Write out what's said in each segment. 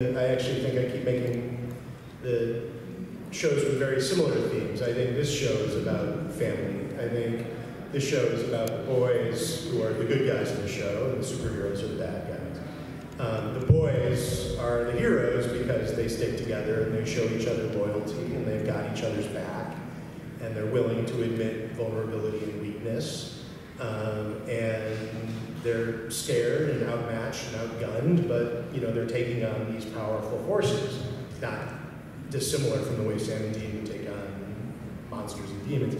I actually think I keep making the shows with very similar themes. I think this show is about family. I think this show is about the boys, who are the good guys in the show, and the superheroes are the bad guys. The boys are the heroes because they stick together and they show each other loyalty and they've got each other's back and they're willing to admit vulnerability and weakness. And they're scared and outmatched and outgunned, but you know they're taking on these powerful forces, not dissimilar from the way Sam and Dean would take on monsters and demons.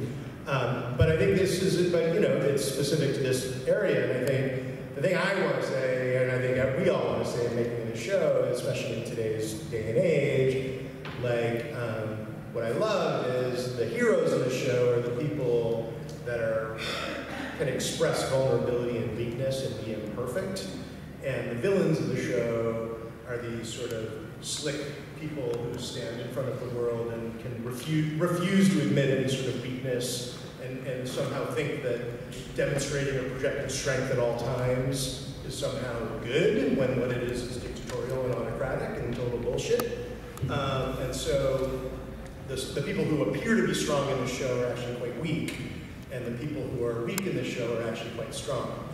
But I think this is, but you know, it's specific to this area. And I think the thing I want to say, and I think we all want to say, in making this show, especially in today's day and age, like what I love is the heroes in the show are the people that are. Can express vulnerability and weakness and be imperfect. And the villains of the show are these sort of slick people who stand in front of the world and can refuse to admit any sort of weakness and somehow think that demonstrating or projecting strength at all times is somehow good when what it is dictatorial and autocratic and total bullshit. And so the people who appear to be strong in the show are actually quite weak. And the people who are weak in the show are actually quite strong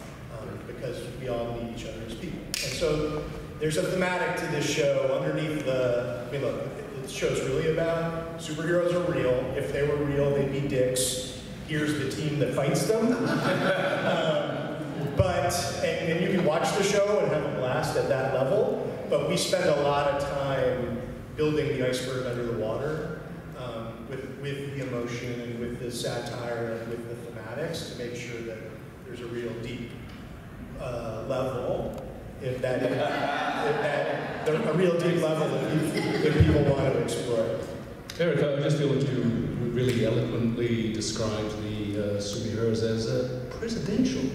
because we all need each other as people. And so there's a thematic to this show underneath the, I mean look, the show's really about superheroes are real. If they were real, they'd be dicks. Here's the team that fights them. and you can watch the show and have a blast at that level, but we spend a lot of time building the iceberg under the water. With the emotion and with the satire and with the thematics to make sure that there's a real deep level, if that, a real deep level that people want to explore. Eric, I just feel that you really eloquently described the superheroes as presidential.